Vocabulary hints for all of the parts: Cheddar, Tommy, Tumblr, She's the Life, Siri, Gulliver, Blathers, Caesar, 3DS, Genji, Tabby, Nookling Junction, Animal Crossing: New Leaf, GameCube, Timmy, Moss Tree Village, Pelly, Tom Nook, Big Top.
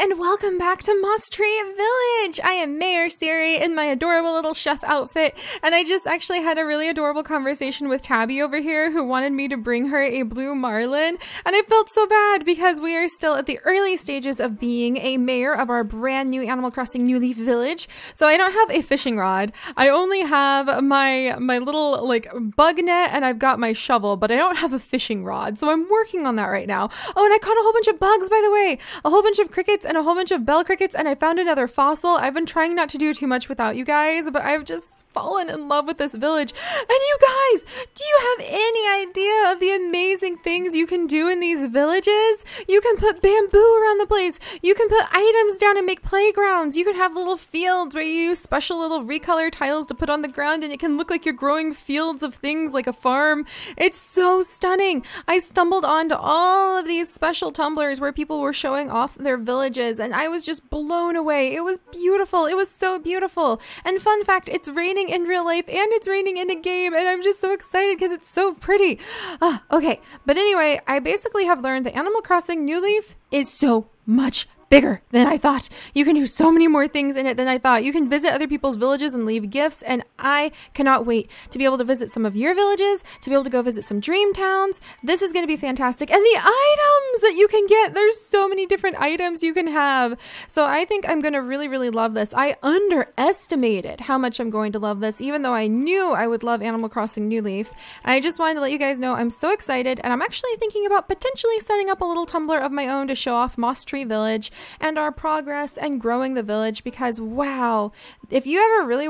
and welcome back to Moss Tree Village! I am Mayor Siri in my adorable little chef outfit, and I just actually had a really adorable conversation with Tabby over here who wanted me to bring her a blue marlin, and I felt so bad because we are still at the early stages of being a mayor of our brand new Animal Crossing New Leaf Village, so I don't have a fishing rod. I only have my little, like, bug net, and I've got my shovel, but I don't have a fishing rod, so I'm working on that right now. Oh, and I caught a whole bunch of bugs, by the way! A whole bunch of crickets and a whole bunch of bell crickets, and I found another fossil. I've been trying not to do too much without you guys, but I've just fallen in love with this village. And you guys, do you have any idea of the amazing things you can do in these villages? You can put bamboo around the place. You can put items down and make playgrounds. You can have little fields where you use special little recolor tiles to put on the ground, and it can look like you're growing fields of things like a farm. It's so stunning. I stumbled onto all of these special tumblers where people were showing off their villages, and I was just blown away. It was beautiful. It was so beautiful. And fun fact, it's raining in real life and it's raining in a game, and I'm just so excited because it's so pretty. Okay, but anyway, I basically have learned that Animal Crossing New Leaf is so much bigger than I thought. You can do so many more things in it than I thought. You can visit other people's villages and leave gifts, and I cannot wait to be able to visit some of your villages, to be able to go visit some dream towns. This is going to be fantastic. And the items that you can get, there's so many different items you can have. So I think I'm going to really, really love this. I underestimated how much I'm going to love this, even though I knew I would love Animal Crossing New Leaf. And I just wanted to let you guys know I'm so excited, and I'm actually thinking about potentially setting up a little Tumblr of my own to show off Moss Tree Village and our progress and growing the village, because wow, if you really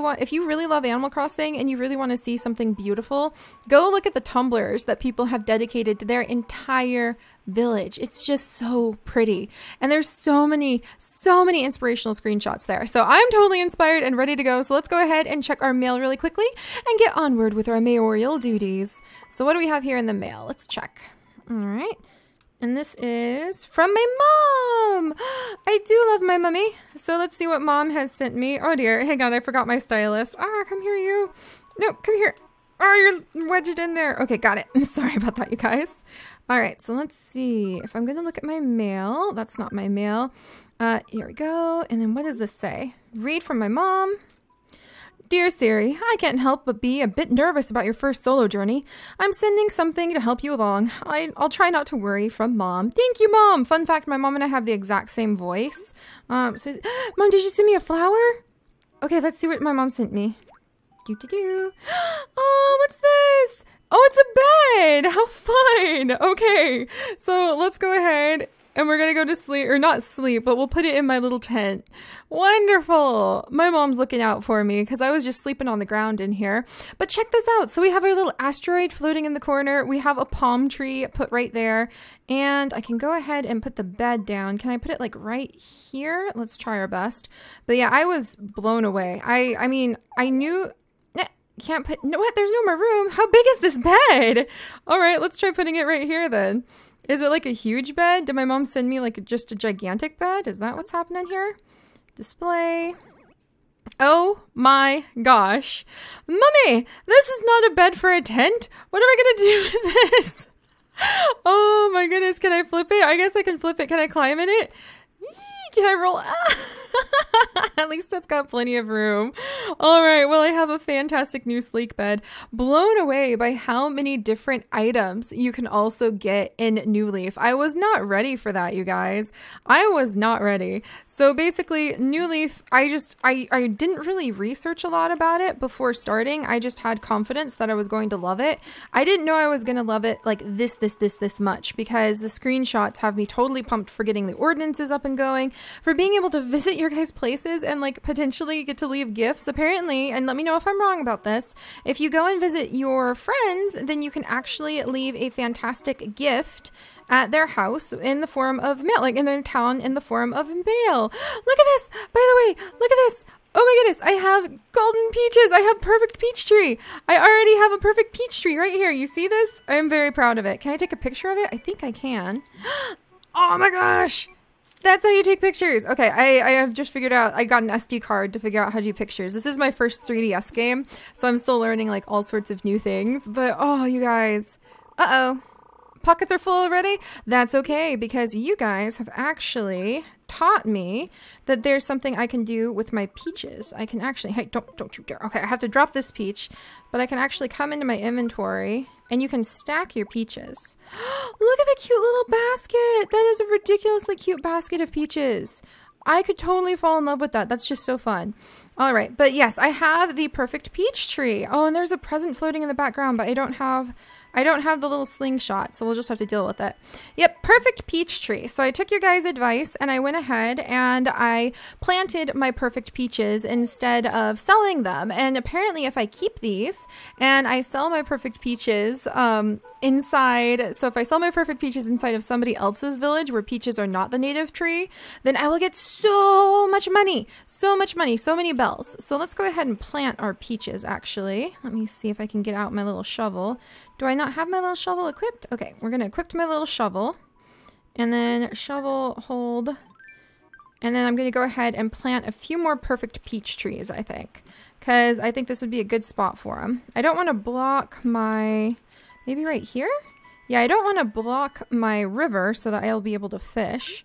love Animal Crossing and you really want to see something beautiful, go look at the tumblers that people have dedicated to their entire village. It's just so pretty, and there's so many inspirational screenshots there. So I'm totally inspired and ready to go, so let's go ahead and check our mail really quickly and get onward with our mayoral duties. So what do we have here in the mail? Let's check. All right. And this is from my mom! I do love my mummy. So let's see what mom has sent me. Oh dear, hang on, I forgot my stylus. Ah, come here you. No, come here. Oh, you're wedged in there. Okay, got it. Sorry about that, you guys. All right, so let's see. If I'm gonna look at my mail, that's not my mail. Here we go. And then what does this say? Read from my mom. Dear Siri, I can't help but be a bit nervous about your first solo journey. I'm sending something to help you along. I'll try not to worry. From Mom. Thank you, Mom! Fun fact, my mom and I have the exact same voice. Mom, did you send me a flower? Okay, let's see what my mom sent me. Doo-doo-doo. Oh, what's this? Oh, it's a bed! How fun! Okay, so let's go ahead. And we're gonna go to sleep, or not sleep, but we'll put it in my little tent. Wonderful! My mom's looking out for me because I was just sleeping on the ground in here. But check this out. So we have our little asteroid floating in the corner. We have a palm tree put right there. And I can go ahead and put the bed down. Can I put it like right here? Let's try our best. But yeah, I was blown away. I mean, I knew... Can't put... No, what? There's no more room. How big is this bed? All right, let's try putting it right here then. Is it like a huge bed? Did my mom send me like just a gigantic bed? Is that what's happening here? Display. Oh my gosh. Mummy, this is not a bed for a tent. What am I gonna do with this? Oh my goodness, can I flip it? I guess I can flip it. Can I climb in it? Can I roll? At least it's got plenty of room. All right, well, I have a fantastic new sleek bed. Blown away by how many different items you can also get in New Leaf. I was not ready for that, you guys. I was not ready. So basically, New Leaf, I didn't really research a lot about it before starting. I just had confidence that I was going to love it. I didn't know I was going to love it like this much, because the screenshots have me totally pumped for getting the ordinances up and going, for being able to visit your guys' places and like potentially get to leave gifts. Apparently, and let me know if I'm wrong about this, if you go and visit your friends, then you can actually leave a fantastic gift at their house in the form of mail, like in their town in the form of mail. Look at this, by the way, look at this. Oh my goodness, I have golden peaches. I have perfect peach tree. I already have a perfect peach tree right here. You see this? I am very proud of it. Can I take a picture of it? I think I can. Oh my gosh. That's how you take pictures. Okay, I have just figured out, I got an SD card to figure out how to do pictures. This is my first 3DS game, so I'm still learning like all sorts of new things. But oh, you guys. Uh-oh. pockets are full already? That's okay, because you guys have actually taught me that there's something I can do with my peaches. I can actually, hey, don't you dare. Okay, I have to drop this peach, but I can actually come into my inventory and you can stack your peaches. Look at the cute little basket. That is a ridiculously cute basket of peaches. I could totally fall in love with that. That's just so fun. All right, but yes, I have the perfect peach tree. Oh, and there's a present floating in the background, but I don't have the little slingshot, so we'll just have to deal with it. Yep, perfect peach tree. So I took your guys' advice and I went ahead and I planted my perfect peaches instead of selling them. And apparently if I keep these and I sell my perfect peaches inside, so if I sell my perfect peaches inside of somebody else's village where peaches are not the native tree, then I will get so much money, so many bells. So let's go ahead and plant our peaches actually. Let me see if I can get out my little shovel. Do I not have my little shovel equipped? Okay, we're gonna equip my little shovel and then shovel hold. And then I'm gonna go ahead and plant a few more perfect peach trees, I think. Cause I think this would be a good spot for them. I don't wanna block my, maybe right here? Yeah, I don't wanna block my river so that I'll be able to fish.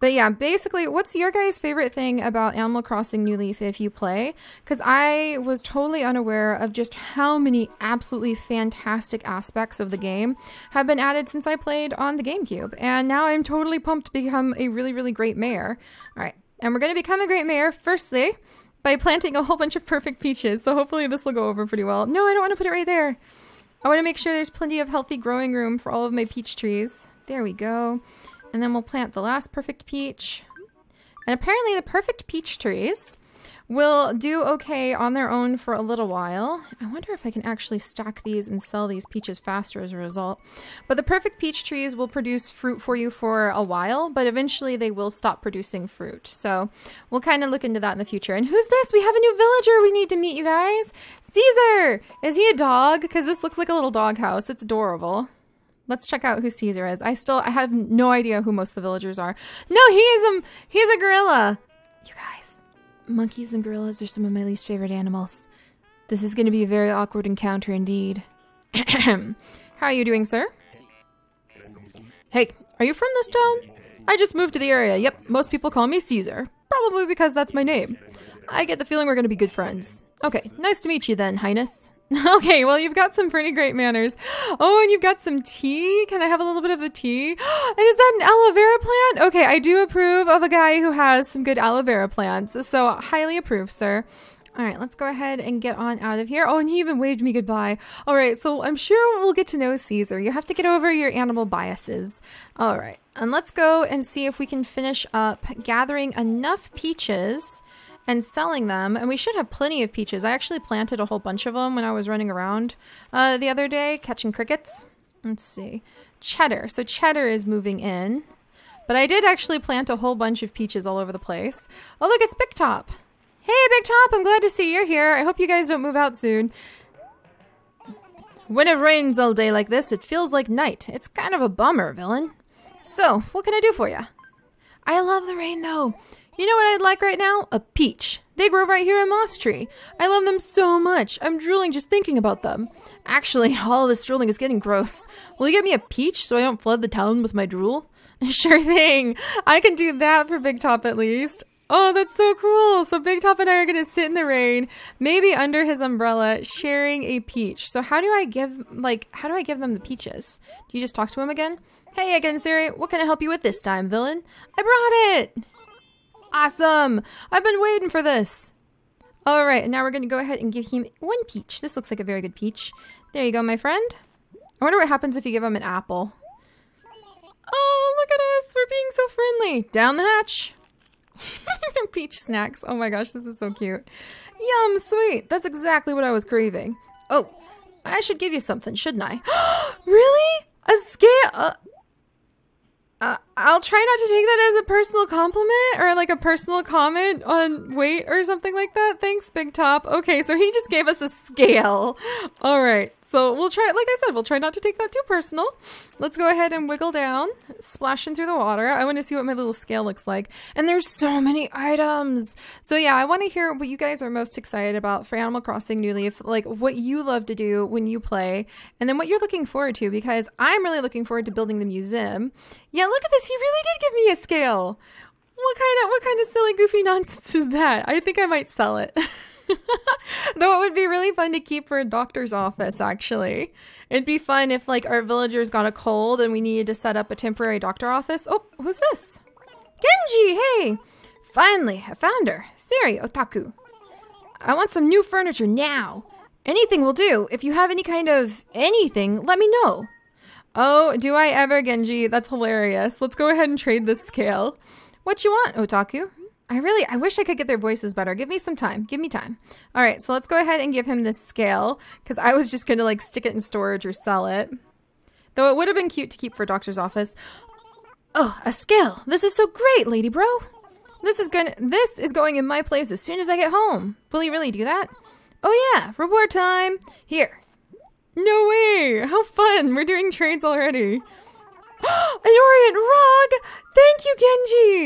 But yeah, basically, what's your guys' favorite thing about Animal Crossing New Leaf if you play? Because I was totally unaware of just how many absolutely fantastic aspects of the game have been added since I played on the GameCube. And now I'm totally pumped to become a really, really great mayor. All right, and we're going to become a great mayor, firstly, by planting a whole bunch of perfect peaches. So hopefully this will go over pretty well. No, I don't want to put it right there. I want to make sure there's plenty of healthy growing room for all of my peach trees. There we go. And then we'll plant the last perfect peach. And apparently the perfect peach trees will do okay on their own for a little while. I wonder if I can actually stack these and sell these peaches faster as a result. But the perfect peach trees will produce fruit for you for a while, but eventually they will stop producing fruit. So we'll kind of look into that in the future. And who's this? We have a new villager we need to meet, you guys. Caesar! Is he a dog? Because this looks like a little dog house. It's adorable. Let's check out who Caesar is. I have no idea who most of the villagers are. No, he's a gorilla. You guys, monkeys and gorillas are some of my least favorite animals. This is going to be a very awkward encounter indeed. How are you doing, sir? Hey, are you from this town? I just moved to the area. Yep, most people call me Caesar. Probably because that's my name. I get the feeling we're going to be good friends. Okay, nice to meet you then, Highness. Okay, well, you've got some pretty great manners. Oh, and you've got some tea. Can I have a little bit of the tea? And is that an aloe vera plant? Okay, I do approve of a guy who has some good aloe vera plants. So highly approve, sir. All right, let's go ahead and get on out of here. Oh, and he even waved me goodbye. All right, so I'm sure we'll get to know Caesar. You have to get over your animal biases. All right, and let's go and see if we can finish up gathering enough peaches and selling them, and we should have plenty of peaches. I actually planted a whole bunch of them when I was running around the other day, catching crickets. Let's see. Cheddar. So Cheddar is moving in. But I did actually plant a whole bunch of peaches all over the place. Oh, look, it's Big Top. Hey, Big Top, I'm glad to see you're here. I hope you guys don't move out soon. When it rains all day like this, it feels like night. It's kind of a bummer, villain. So, what can I do for you? I love the rain, though. You know what I'd like right now? A peach. They grow right here in Moss Tree. I love them so much. I'm drooling just thinking about them. Actually, all this drooling is getting gross. Will you get me a peach so I don't flood the town with my drool? Sure thing. I can do that for Big Top at least. Oh, that's so cool. So Big Top and I are going to sit in the rain, maybe under his umbrella, sharing a peach. So how do I give them the peaches? Do you just talk to him again? Hey again, Siri. What can I help you with this time, villain? I brought it. Awesome! I've been waiting for this! Alright, and now we're gonna go ahead and give him one peach. This looks like a very good peach. There you go, my friend. I wonder what happens if you give him an apple. Oh, look at us! We're being so friendly! Down the hatch! Peach snacks. Oh my gosh, this is so cute. Yum, sweet! That's exactly what I was craving. Oh, I should give you something, shouldn't I? Really? A scale? I'll try not to take that as a personal compliment or like a personal comment on weight or something like that. Thanks, Big Top. Okay, so he just gave us a scale. All right. So we'll try, like I said, we'll try not to take that too personal. Let's go ahead and wiggle down, splashing through the water. I want to see what my little scale looks like. And there's so many items. So yeah, I want to hear what you guys are most excited about for Animal Crossing New Leaf, like what you love to do when you play, and then what you're looking forward to, because I'm really looking forward to building the museum. Yeah, look at this. He really did give me a scale. What kind of silly, goofy nonsense is that? I think I might sell it. Though it would be really fun to keep for a doctor's office, actually. It'd be fun if, like, our villagers got a cold and we needed to set up a temporary doctor office. Oh, who's this? Genji, hey! Finally, I found her. Siri, otaku. I want some new furniture now. Anything will do. If you have any kind of anything, let me know. Oh, do I ever, Genji? That's hilarious. Let's go ahead and trade this scale. What you want, otaku? I wish I could get their voices better. Give me some time. Give me time. All right, so let's go ahead and give him this scale, because I was just going to, like, stick it in storage or sell it. Though it would have been cute to keep for doctor's office. Oh, a scale. This is so great, lady bro. This is going in my place as soon as I get home. Will you really do that? Oh, yeah. Reward time. Here. No way. How fun. We're doing trades already. An orient rug. Thank you,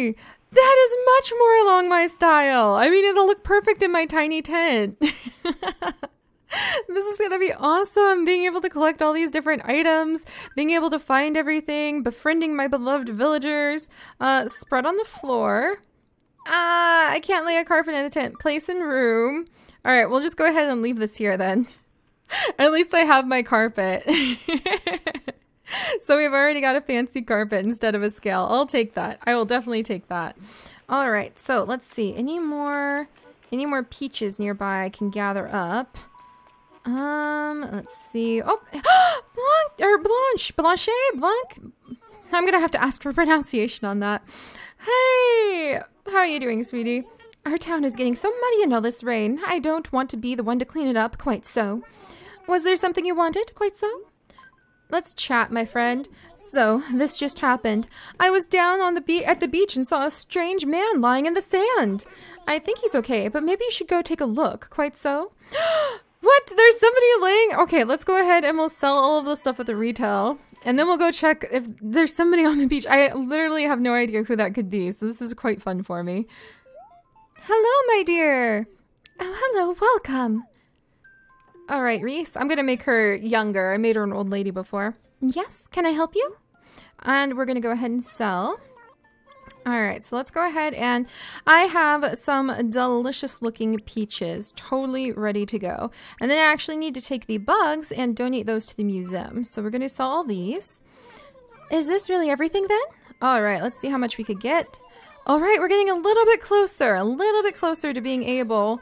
Genji. That is much more along my style. I mean, it'll look perfect in my tiny tent. This is going to be awesome. Being able to collect all these different items, being able to find everything, befriending my beloved villagers, spread on the floor. I can't lay a carpet in the tent. Place and room. All right, we'll just go ahead and leave this here then. At least I have my carpet. So we've already got a fancy carpet instead of a scale. I'll take that. I will definitely take that. All right, so let's see. Any more peaches nearby I can gather up? Let's see. Oh, Blanche. I'm gonna have to ask for pronunciation on that. Hey, how are you doing, sweetie? Our town is getting so muddy in all this rain. I don't want to be the one to clean it up. Quite so. Was there something you wanted? Quite so. Let's chat, my friend. So, this just happened. I was down on the at the beach and saw a strange man lying in the sand. I think he's okay, but maybe you should go take a look. Quite so? What? There's somebody laying? Okay, let's go ahead and we'll sell all of the stuff at the retail. And then we'll go check if there's somebody on the beach. I literally have no idea who that could be, so this is quite fun for me. Hello, my dear. Oh, hello. Welcome. All right, Reese, I'm gonna make her younger. I made her an old lady before. Yes, can I help you? And we're gonna go ahead and sell. All right, so let's go ahead and I have some delicious looking peaches totally ready to go. And then I actually need to take the bugs and donate those to the museum. So we're gonna sell all these. Is this really everything then? All right, let's see how much we could get. All right, we're getting a little bit closer to being able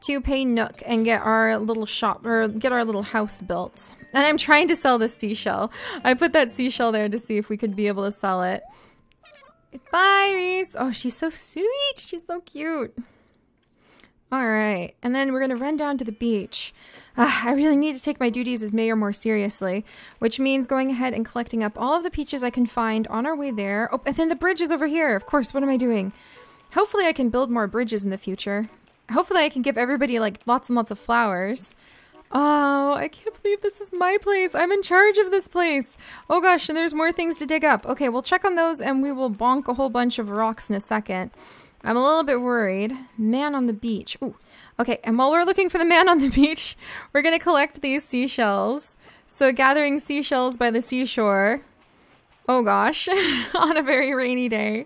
to pay Nook and get our little shop, or get our little house built. And I'm trying to sell this seashell. I put that seashell there to see if we could be able to sell it. Goodbye, Reese. Oh, she's so sweet. She's so cute. All right, and then we're gonna run down to the beach. I really need to take my duties as mayor more seriously, which means going ahead and collecting up all of the peaches I can find on our way there. Oh, and then the bridge is over here. Of course, what am I doing? Hopefully I can build more bridges in the future. Hopefully I can give everybody, like, lots and lots of flowers. Oh, I can't believe this is my place. I'm in charge of this place. Oh gosh, and there's more things to dig up. Okay, we'll check on those and we will bonk a whole bunch of rocks in a second. I'm a little bit worried. Man on the beach. Ooh. Okay, and while we're looking for the man on the beach, we're gonna collect these seashells. So gathering seashells by the seashore. Oh gosh, on a very rainy day.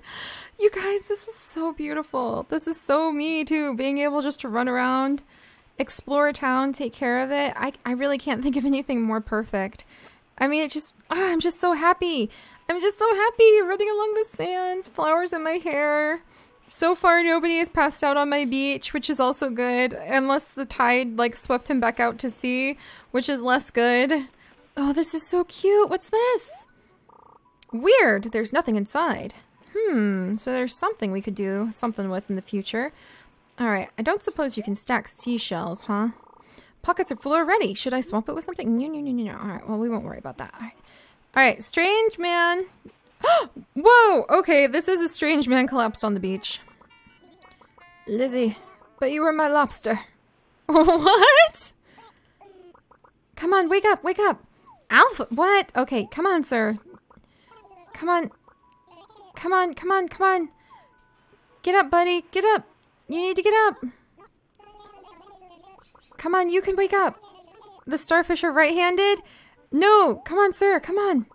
You guys, this is so beautiful. This is so me too, being able just to run around, explore a town, take care of it. I really can't think of anything more perfect. I mean, it just, oh, I'm just so happy. I'm just so happy running along the sands, flowers in my hair. So far, nobody has passed out on my beach, which is also good, unless the tide, like, swept him back out to sea, which is less good. Oh, this is so cute. What's this? Weird. There's nothing inside. So there's something we could do something with in the future. All right, I don't suppose you can stack seashells, huh? Pockets are full already. Should I swap it with something? No. All right, well, we won't worry about that. All right, strange man. Whoa, okay, this is a strange man collapsed on the beach. Lizzie, but you were my lobster. What? Come on, wake up, wake up. Alpha, what? Okay, come on, sir. Come on. Come on, come on, come on. Get up, buddy. Get up. You need to get up. Come on, you can wake up. The starfish are right-handed? No, come on, sir, come on.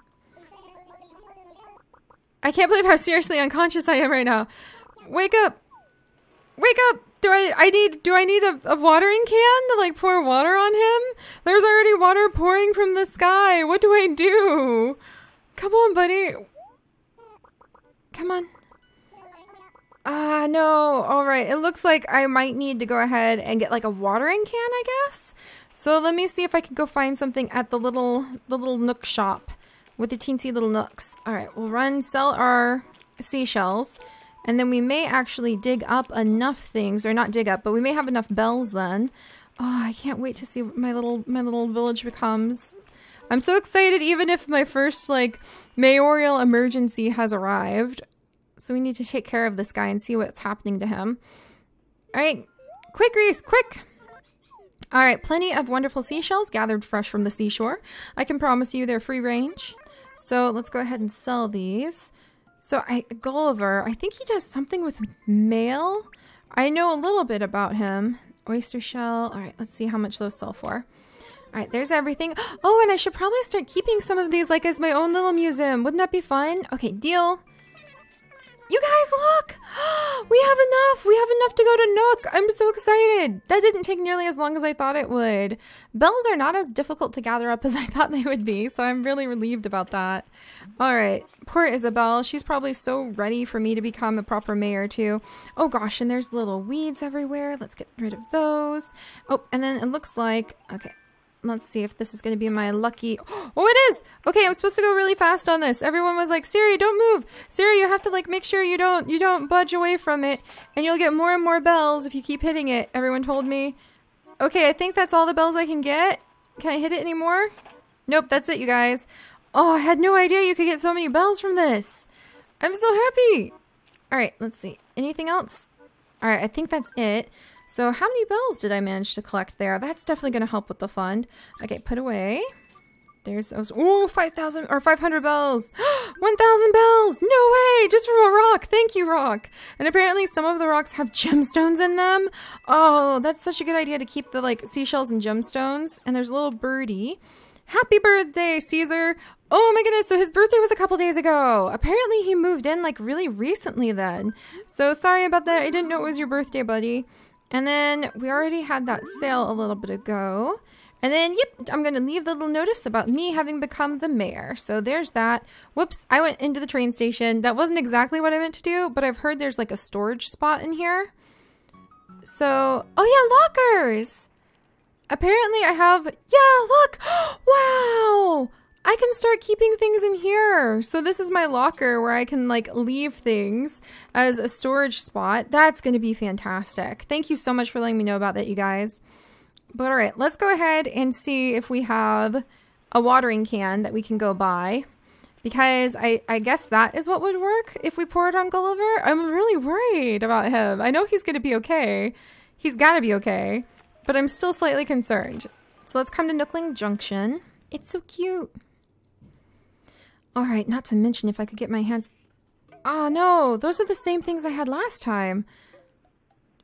I can't believe how seriously unconscious I am right now. Wake up. Wake up. Do I need a watering can to like pour water on him? There's already water pouring from the sky. What do I do? Come on, buddy. Come on. Ah, no. All right. It looks like I might need to go ahead and get like a watering can, I guess. So let me see if I can go find something at the little Nook shop with the teensy little Nooks. All right. We'll run, sell our seashells. And then we may actually dig up enough things, or not dig up, but we may have enough bells then. Oh, I can't wait to see what my little village becomes. I'm so excited, even if my first like mayoral emergency has arrived. So we need to take care of this guy and see what's happening to him. All right, quick, Reese, quick. All right, plenty of wonderful seashells gathered fresh from the seashore. I can promise you they're free range. So let's go ahead and sell these. So Gulliver, I think he does something with mail. I know a little bit about him. Oyster shell. All right, let's see how much those sell for. All right, there's everything. Oh, and I should probably start keeping some of these like as my own little museum. Wouldn't that be fun? Okay, deal. You guys, look! We have enough! We have enough to go to Nook! I'm so excited! That didn't take nearly as long as I thought it would. Bells are not as difficult to gather up as I thought they would be, so I'm really relieved about that. Alright, poor Isabel. She's probably so ready for me to become a proper mayor, too. Oh gosh, and there's little weeds everywhere. Let's get rid of those. Oh, and then it looks like... Okay, let's see if this is going to be my lucky... Oh, it is! Okay, I'm supposed to go really fast on this. Everyone was like, Siri, don't move! Siri, you have to, like, make sure you don't budge away from it, and you'll get more and more bells if you keep hitting it, everyone told me. Okay, I think that's all the bells I can get. Can I hit it anymore? Nope, that's it, you guys. Oh, I had no idea you could get so many bells from this. I'm so happy! Alright, let's see. Anything else? Alright, I think that's it. So how many bells did I manage to collect there? That's definitely going to help with the fund. Okay, put away. There's those. Ooh, 5,000 or 500 bells. 1,000 bells. No way. Just from a rock. Thank you, rock. And apparently some of the rocks have gemstones in them. Oh, that's such a good idea to keep the like seashells and gemstones. And there's a little birdie. Happy birthday, Caesar. Oh my goodness, so his birthday was a couple days ago. Apparently he moved in like really recently then. So sorry about that. I didn't know it was your birthday, buddy. And then we already had that sale a little bit ago. And then, yep, I'm going to leave the little notice about me having become the mayor. So there's that. Whoops, I went into the train station. That wasn't exactly what I meant to do, but I've heard there's like a storage spot in here. So, oh yeah, lockers. Apparently I have, yeah, look. Wow. I can start keeping things in here. So this is my locker where I can like leave things as a storage spot. That's going to be fantastic. Thank you so much for letting me know about that, you guys. But all right, let's go ahead and see if we have a watering can that we can go buy. Because I guess that is what would work if we pour it on Gulliver. I'm really worried about him. I know he's going to be okay. He's got to be okay. But I'm still slightly concerned. So let's come to Nookling Junction. It's so cute. All right, not to mention if I could get my hands... Oh, no, those are the same things I had last time.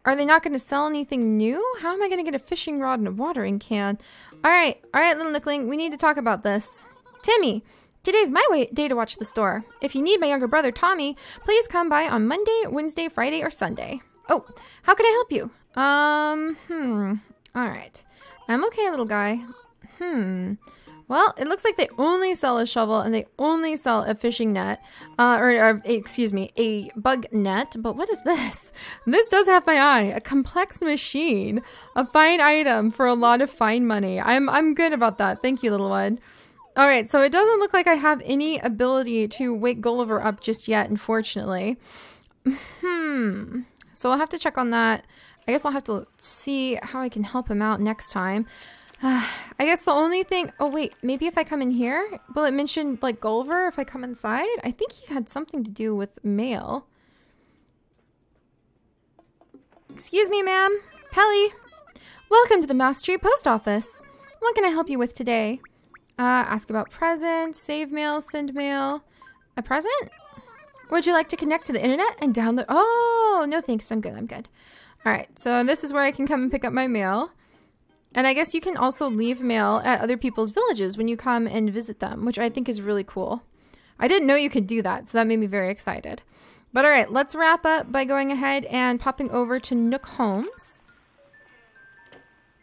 Are they not going to sell anything new? How am I going to get a fishing rod and a watering can? All right, little Nookling, we need to talk about this. Timmy, today's my day to watch the store. If you need my younger brother, Tommy, please come by on Monday, Wednesday, Friday, or Sunday. Oh, how can I help you? All right. I'm okay, little guy. Well, it looks like they only sell a shovel and they only sell a fishing net, a bug net. But what is this? This does have my eye. A complex machine, a fine item for a lot of fine money. I'm good about that. Thank you, little one. All right, so it doesn't look like I have any ability to wake Gulliver up just yet, unfortunately. So I'll have to check on that. I guess I'll have to see how I can help him out next time. I guess the only thing... Oh, wait. Maybe if I come in here? Will it mention, like, Gulliver if I come inside? I think he had something to do with mail. Excuse me, ma'am. Pelly. Welcome to the Moss Tree Post Office. What can I help you with today? Ask about presents, save mail, send mail. A present? Would you like to connect to the internet and download? Oh, no thanks, I'm good, I'm good. Alright, so this is where I can come and pick up my mail. And I guess you can also leave mail at other people's villages when you come and visit them, which I think is really cool. I didn't know you could do that, so that made me very excited. But all right, let's wrap up by going ahead and popping over to Nook Homes.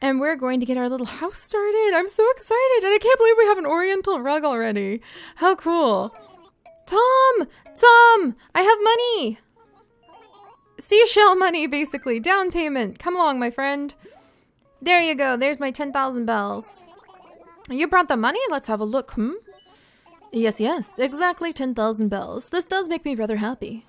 And we're going to get our little house started. I'm so excited, and I can't believe we have an oriental rug already. How cool. Tom! Tom! I have money! Seashell money, basically. Down payment. Come along, my friend. There you go. There's my 10,000 bells. You brought the money? Let's have a look, hmm? Yes, yes. Exactly 10,000 bells. This does make me rather happy.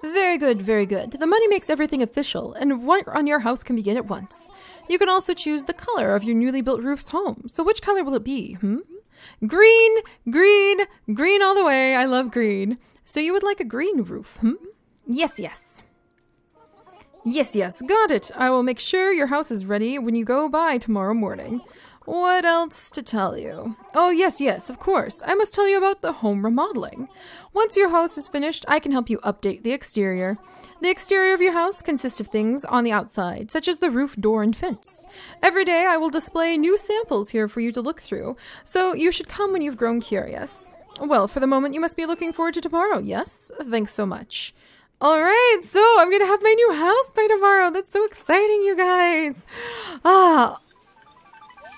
Very good, very good. The money makes everything official, and work on your house can begin at once. You can also choose the color of your newly built roof's home. So which color will it be, hmm? Green, green, green all the way. I love green. So you would like a green roof, hmm? Yes, yes. Yes, yes. Got it. I will make sure your house is ready when you go by tomorrow morning. What else to tell you? Oh, yes, yes, of course. I must tell you about the home remodeling. Once your house is finished, I can help you update the exterior. The exterior of your house consists of things on the outside, such as the roof, door, and fence. Every day I will display new samples here for you to look through, so you should come when you've grown curious. Well, for the moment, you must be looking forward to tomorrow, yes? Thanks so much. Alright, so I'm gonna have my new house by tomorrow. That's so exciting, you guys. Ah.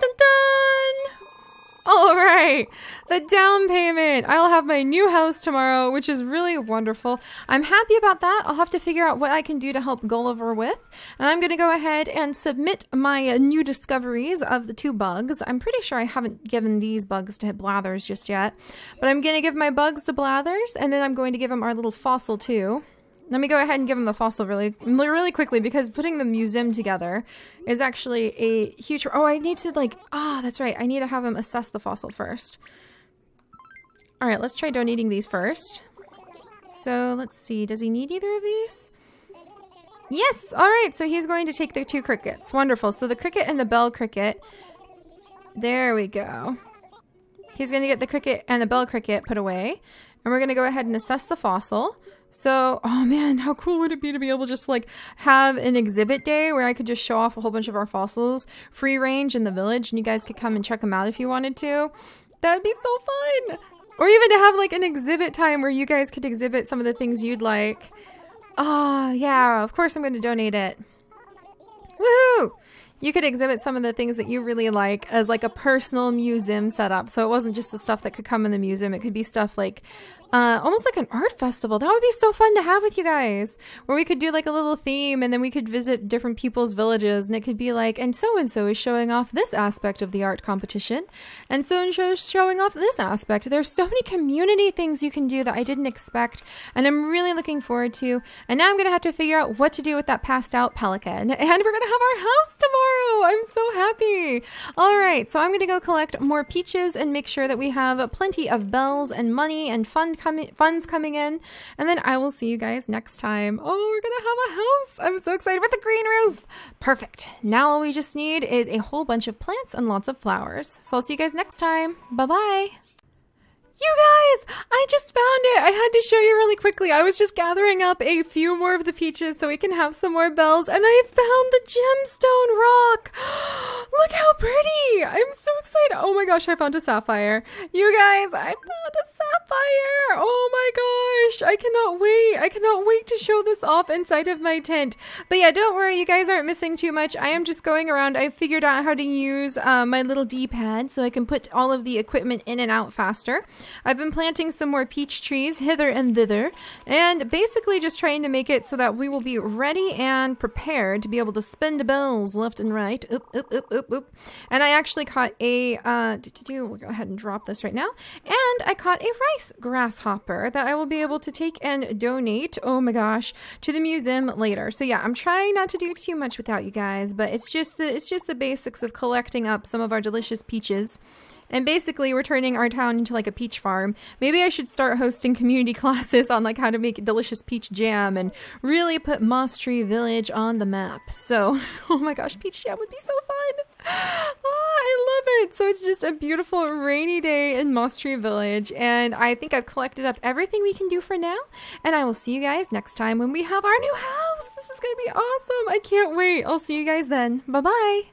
Dun dun! Alright, the down payment. I'll have my new house tomorrow, which is really wonderful. I'm happy about that. I'll have to figure out what I can do to help Gulliver with. And I'm going to go ahead and submit my new discoveries of the 2 bugs. I'm pretty sure I haven't given these bugs to Blathers just yet. But I'm going to give my bugs to Blathers, and then I'm going to give him our little fossil too. Let me go ahead and give him the fossil really quickly, because putting the museum together is actually a huge... Oh, I need to that's right. I need to have him assess the fossil first. All right, let's try donating these first. So let's see, does he need either of these? Yes, all right. So he's going to take the 2 crickets. Wonderful. So the cricket and the bell cricket. There we go. He's going to get the cricket and the bell cricket put away. And we're going to go ahead and assess the fossil. So, oh man, how cool would it be to be able to just have an exhibit day where I could just show off a whole bunch of our fossils free range in the village, and you guys could come and check them out if you wanted to. That would be so fun. Or even to have an exhibit time where you guys could exhibit some of the things you'd like. Oh yeah, of course I'm going to donate it. Woohoo! You could exhibit some of the things that you really like as a personal museum setup. So it wasn't just the stuff that could come in the museum. It could be stuff almost like an art festival. That would be so fun to have with you guys, where we could do a little theme, and then we could visit different people's villages, and it could be and so-and-so is showing off this aspect of the art competition, and so-and-so is showing off this aspect. There's so many community things you can do that I didn't expect, and I'm really looking forward to. And now I'm going to have to figure out what to do with that passed out pelican, and we're going to have our house tomorrow. I'm so happy. All right, so I'm gonna go collect more peaches and make sure that we have plenty of bells and money and funds coming in, and then I will see you guys next time. Oh, we're gonna have a house. I'm so excited with the green roof. Perfect. Now all we just need is a whole bunch of plants and lots of flowers. So I'll see you guys next time. Bye-bye. You guys, I just found it. I had to show you really quickly. I was just gathering up a few more of the peaches so we can have some more bells, and I found the gemstone rock. Look how pretty. I'm so excited. Oh my gosh, I found a sapphire. You guys, I found a sapphire. Oh my gosh, I cannot wait. I cannot wait to show this off inside of my tent. But yeah, don't worry, you guys aren't missing too much. I am just going around. I figured out how to use my little D-pad so I can put all of the equipment in and out faster. I've been planting some more peach trees hither and thither, and basically just trying to make it so that we will be ready and prepared to be able to spend bells left and right. Oop, oop, oop, oop, oop. And I actually caught a, we'll go ahead and drop this right now. And I caught a rice grasshopper that I will be able to take and donate, oh my gosh, to the museum later. So yeah, I'm trying not to do too much without you guys, but it's just the basics of collecting up some of our delicious peaches. And basically, we're turning our town into a peach farm. Maybe I should start hosting community classes on how to make delicious peach jam and really put Moss Tree Village on the map. So, oh my gosh, peach jam would be so fun. I love it. So it's just a beautiful rainy day in Moss Tree Village, and I think I've collected up everything we can do for now, and I will see you guys next time when we have our new house. This is gonna be awesome. I can't wait. I'll see you guys then. Bye-bye.